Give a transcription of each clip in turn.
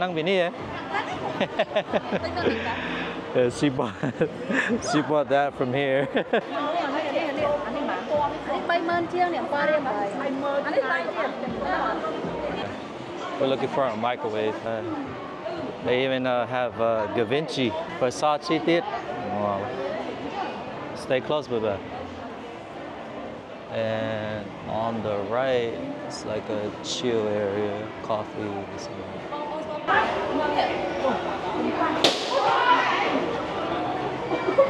nang bini ya. Yeah, she bought that from here. We're looking for a microwave. They even have Givenchy, Versace did. Wow. Stay close with that. And on the right, it's like a chill area, coffee. This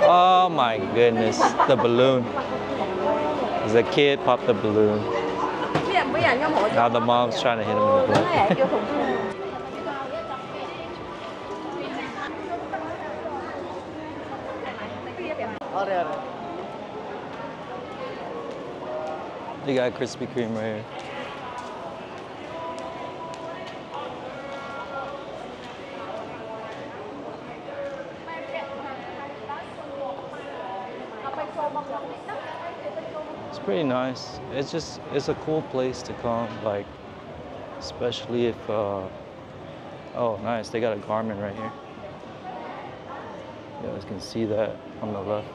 oh my goodness, the balloon. The kid popped the balloon. Now the mom's trying to hit him in the butt. They got Krispy Kreme right here. Pretty nice. It's just, it's a cool place to come, like, especially if, oh nice, they got a Garmin right here. You guys can see that on the left.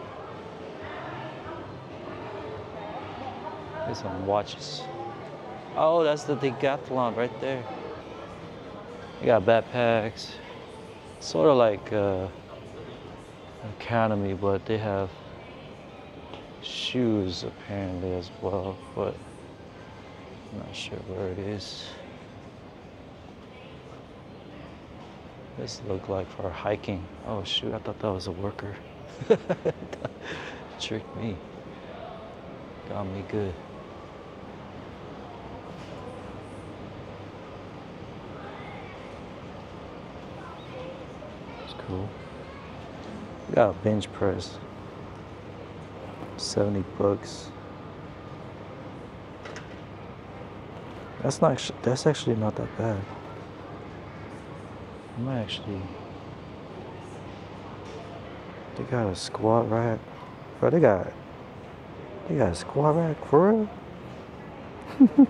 There's some watches. Oh, that's the Decathlon right there. They got backpacks. Sort of like Academy, but they have shoes apparently as well, but I'm not sure where it is. This looked like for hiking. Oh shoot, I thought that was a worker. Tricked me. Got me good. It's cool. We got a bench press. 70 bucks. That's not, that's actually not that bad. I might actually, they got a squat rack. Bro, they got a squat rack for real?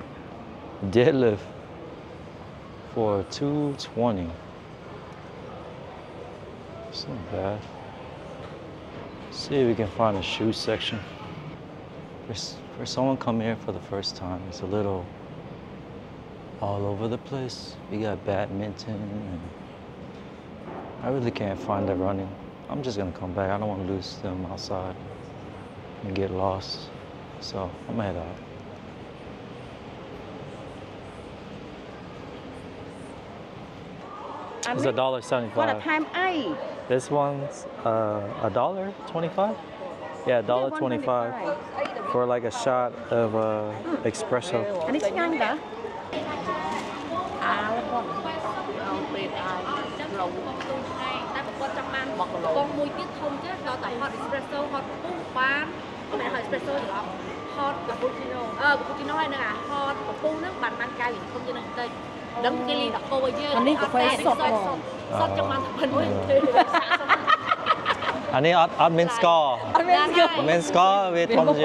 Deadlift for 220. It's not bad. See if we can find a shoe section. For someone come here for the first time, it's a little all over the place. We got badminton, and I really can't find the running. I'm just gonna come back. I don't want to lose them outside and get lost. So I'm gonna head out. It's $1.75. What a time I. This one's $1.25. Yeah, $1.25 for like a shot of espresso. I need admin score. Admin score with Tom.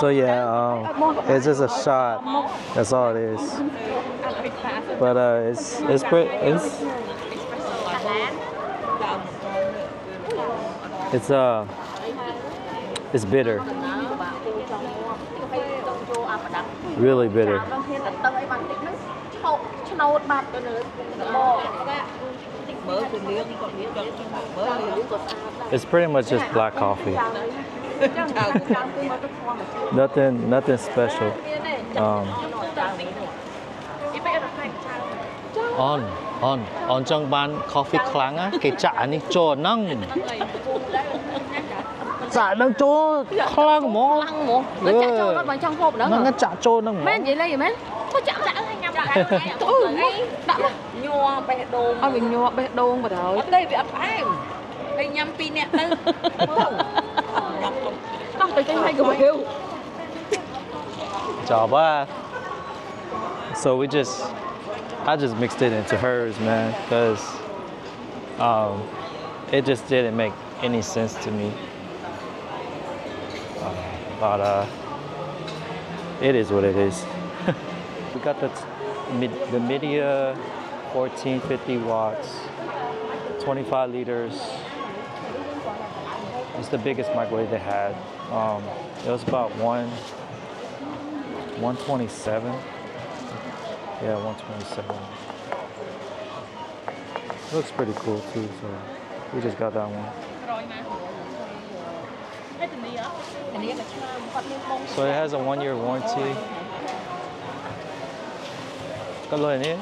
So yeah, it's just a shot. That's all it is. But it's pretty. It's bitter. Really bitter. It's pretty much just black coffee. nothing special. On Chung Ban coffee klanga, Kichani Cho Nung. Chả đang cho khoang mó. Nó chả cho nó vào trong hộp đó. Nó chả cho nó. Mến gì lấy mến? Có chạm đã ngay ngập lại ngay. Tôi đã mà nhua bẹt đồ. Ai mình nhua bẹt đồ mà đấy. Ở đây bị ập ai. Đây nhâm pin nè tư. Không phải cái hay của mình. Chào ba. So I just mixed it into hers, man, because it just didn't make any sense to me. But it is what it is. We got the the Midia 1450 watts, 25 liters. It's the biggest microwave they had. It was about 127. Yeah, 127. Looks pretty cool too, so we just got that one. So it has a 1-year warranty. Hello, Annie.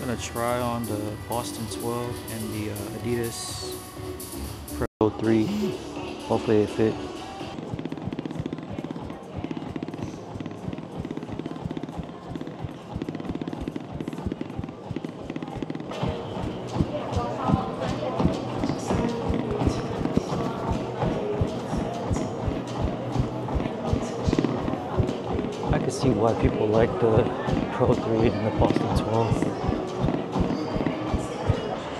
I'm gonna try on the Boston 12 and the Adidas Pro 3. Hopefully it fit. I can see why people like the Pro 3 and the Boston 12.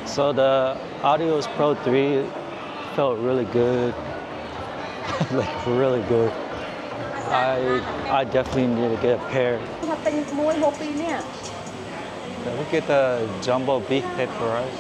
So the Adios Pro 3 felt really good, like really good. I definitely need to get a pair. Look at the jumbo beef paper, right?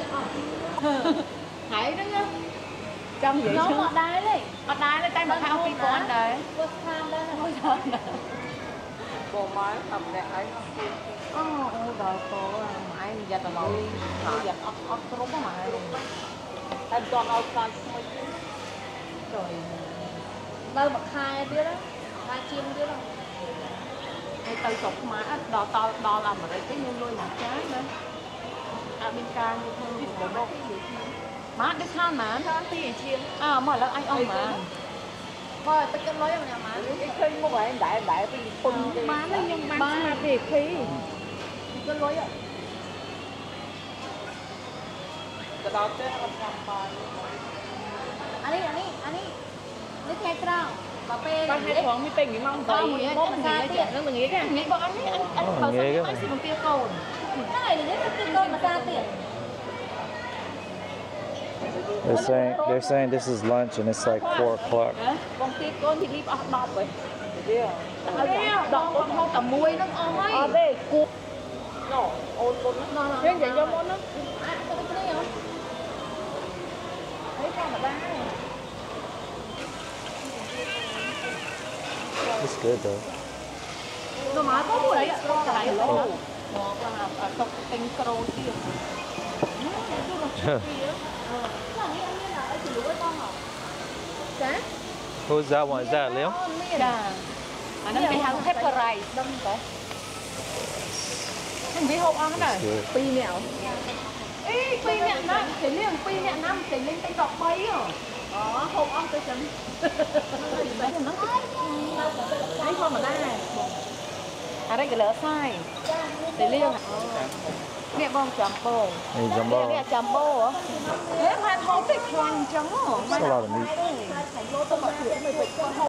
They're saying this is lunch and it's like 4 o'clock. It's good though. Who's that one? Is that Liam? Yeah. And then we have pepper rice. That's a lot of meat.